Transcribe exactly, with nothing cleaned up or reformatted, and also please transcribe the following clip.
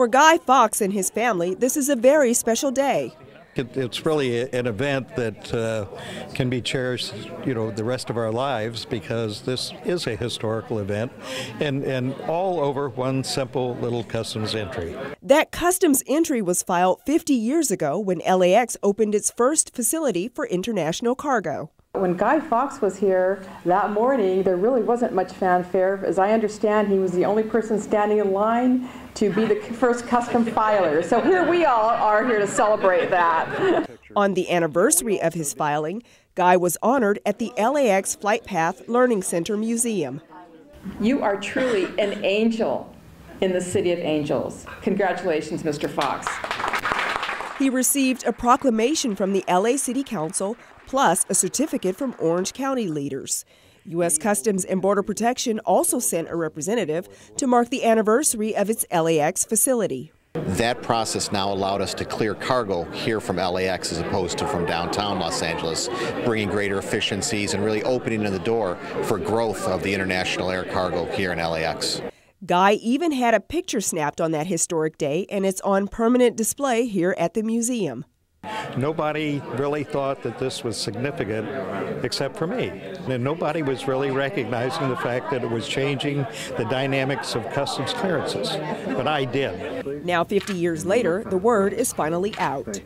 For Guy Fox and his family, this is a very special day. It, it's really an event that uh, can be cherished, you know, the rest of our lives, because this is a historical event, and, and all over one simple little customs entry. That customs entry was filed fifty years ago when L A X opened its first facility for international cargo. When Guy Fox was here that morning, there really wasn't much fanfare. As I understand, he was the only person standing in line to be the first custom filer. So here we all are here to celebrate that. On the anniversary of his filing, Guy was honored at the L A X Flight Path Learning Center Museum. You are truly an angel in the City of Angels. Congratulations, Mister Fox. He received a proclamation from the L A City Council, plus a certificate from Orange County leaders. U S Customs and Border Protection also sent a representative to mark the anniversary of its L A X facility. That process now allowed us to clear cargo here from L A X as opposed to from downtown Los Angeles, bringing greater efficiencies and really opening the door for growth of the international air cargo here in L A X. Guy even had a picture snapped on that historic day, and it's on permanent display here at the museum. Nobody really thought that this was significant except for me. And nobody was really recognizing the fact that it was changing the dynamics of customs clearances. But I did. Now, fifty years later, the word is finally out.